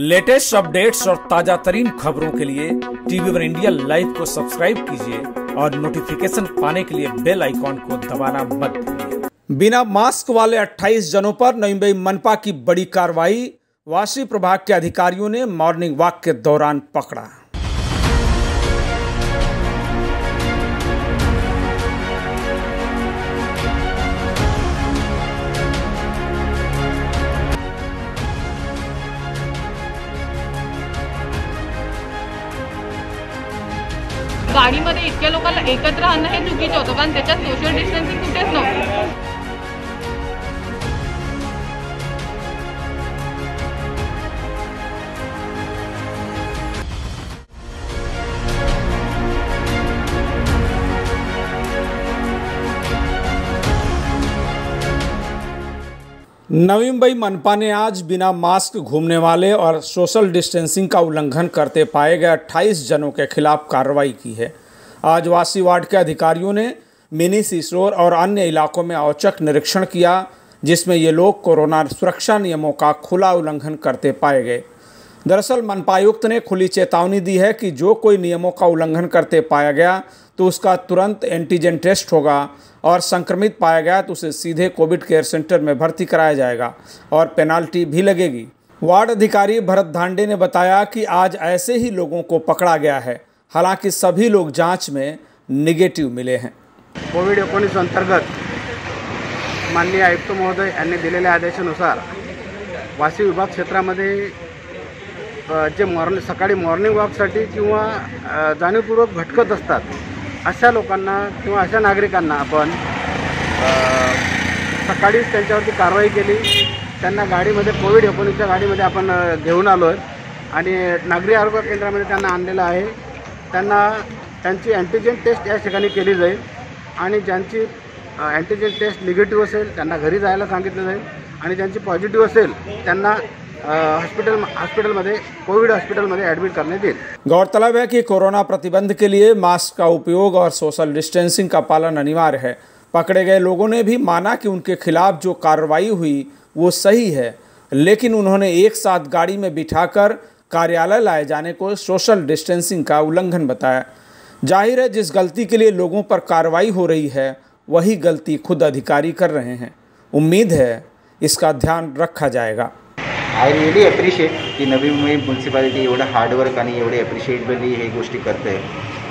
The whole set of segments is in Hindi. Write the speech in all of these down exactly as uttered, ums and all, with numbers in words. लेटेस्ट अपडेट्स और ताजा तरीन खबरों के लिए टीवी वन इंडिया लाइव को सब्सक्राइब कीजिए और नोटिफिकेशन पाने के लिए बेल आइकॉन को दबाना मत भूलिए। बिना मास्क वाले अट्ठाईस जनों पर नवी मुंबई मनपा की बड़ी कार्रवाई, वाशी प्रभाग के अधिकारियों ने मॉर्निंग वॉक के दौरान पकड़ा। गाडीमध्ये इतक्या लोकांना एकत्र आणणं हे चुकीचं होतं, कारण त्याच्यात सोशल डिस्टन्सिंग कुठेच नव्हतं। नवी मुंबई मनपा ने आज बिना मास्क घूमने वाले और सोशल डिस्टेंसिंग का उल्लंघन करते पाए गए अट्ठाईस जनों के खिलाफ कार्रवाई की है। आज वासी वार्ड के अधिकारियों ने मिनी सीसोर और अन्य इलाकों में औचक निरीक्षण किया, जिसमें ये लोग कोरोना सुरक्षा नियमों का खुला उल्लंघन करते पाए गए। दरअसल मनपायुक्त ने खुली चेतावनी दी है कि जो कोई नियमों का उल्लंघन करते पाया गया तो उसका तुरंत एंटीजन टेस्ट होगा और संक्रमित पाया गया तो उसे सीधे कोविड केयर सेंटर में भर्ती कराया जाएगा और पेनाल्टी भी लगेगी। वार्ड अधिकारी भरत धांडे ने बताया कि आज ऐसे ही लोगों को पकड़ा गया है, हालांकि सभी लोग जांच में निगेटिव मिले हैं। कोविड उन्नीस अंतर्गत माननीय आयुक्त महोदय यांनी दिलेल्या आदेशानुसार वाशी विभाग क्षेत्रामध्ये जे मॉर्निंग सकाळी मॉर्निंग वॉकसाठी किंवा जाणीवपूर्वक भटकत असतात अशा लोकांना किंवा अशा नागरिकांना आपण सकाळीच त्यांच्यावरती कारवाई केली। त्यांना गाडीमध्ये कोविड उन्नीसच्या गाडीमध्ये आपण घेऊन आलो आहे आणि नागरी आरोग्य केंद्रामध्ये त्यांना आणलेलं आहे। त्यांना त्यांची अँटीजेन टेस्ट या ठिकाणी केली जाईल आणि ज्यांची अँटीजेन टेस्ट निगेटिव्ह असेल त्यांना घरी जायला सांगितलं जाईल आणि ज्यांची पॉझिटिव्ह असेल त्यांना हॉस्पिटल हॉस्पिटलमध्ये कोविड हॉस्पिटलमध्ये ॲडमिट करण्यात येईल। गौरतलब है कि कोरोना प्रतिबंध के लिए मास्क का उपयोग और सोशल डिस्टेंसिंग का पालन अनिवार्य है। पकड़े गए लोगों ने भी माना कि उनके खिलाफ जो कार्रवाई हुई वो सही है, लेकिन उन्होंने एक साथ गाड़ी में बिठाकर कार्यालय लाए जाने को सोशल डिस्टेंसिंग का उल्लंघन बताया। जाहिर है जिस गलती के लिए लोगों पर कार्रवाई हो रही है वही गलती खुद अधिकारी कर रहे हैं। उम्मीद है इसका ध्यान रखा जाएगा। आई रियली अप्रिशिएट की नवी मुंबई म्युनिसिपालिटी एवढा हार्डवर्क आणि एवढे अप्रिशिएटेबली हे गोष्टी करते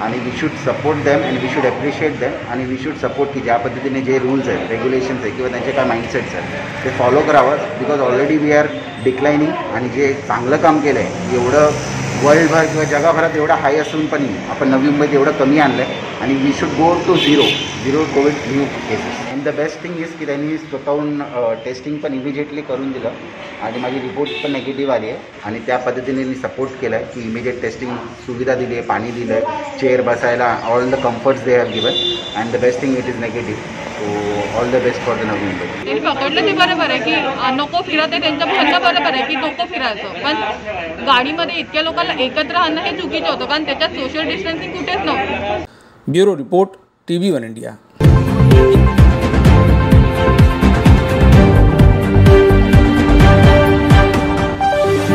आणि we should support them and we should appreciate them आणि वी शूड सपोर्ट की ज्या पद्धतीने जे रूल्स आहेत, रेग्युलेशन्स आहेत किंवा त्यांचे काय माइंडसेट्स आहेत ते फॉलो करावं, because already we are declining. आणि जे चांगलं काम केलं आहे एवढं वर्ल्डभर किंवा जगाभरात एवढा हाय असून पण आपण नवी मुंबईत एवढं कमी आणलं आहे आणि we should go to zero zero covid new cases. The best thing is की त्यांनी स्वतःहून टेस्टिंग पण इमिजिएटली करून दिलं आणि माझी रिपोर्ट पण नेगेटिव्ह आली आहे आणि त्या पद्धतीने मी सपोर्ट केला की इमिजिएट टेस्टिंग सुविधा दिली आहे, पाणी दिलं आहे, चेअर बसायला, all the comforts they have given and the best thing it is negative. So all the best for the Navi Mumbai. हे पकडलं ते बरोबर आहे की नको फिरत आहे, त्यांचं म्हणणं बरोबर आहे की नको फिरायचं, पण गाडीमध्ये इतक्या लोकांना एकत्र आणणं हे चुकीचं होतं, कारण त्याच्यात सोशल डिस्टन्सिंग कुठेच नव्हतं। Bureau report TV one India.